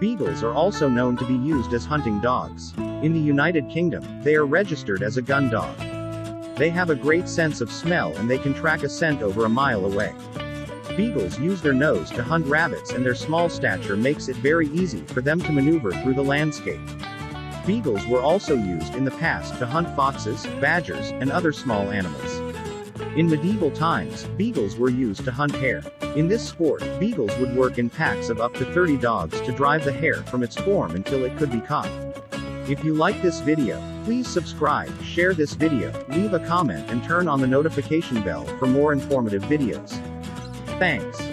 Beagles are also known to be used as hunting dogs. In the United Kingdom, they are registered as a gun dog. They have a great sense of smell and they can track a scent over a mile away. Beagles use their nose to hunt rabbits, and their small stature makes it very easy for them to maneuver through the landscape. Beagles were also used in the past to hunt foxes, badgers, and other small animals. In medieval times, beagles were used to hunt hare. In this sport, beagles would work in packs of up to 30 dogs to drive the hare from its form until it could be caught. If you like this video, please subscribe, share this video, leave a comment and turn on the notification bell for more informative videos. Thanks.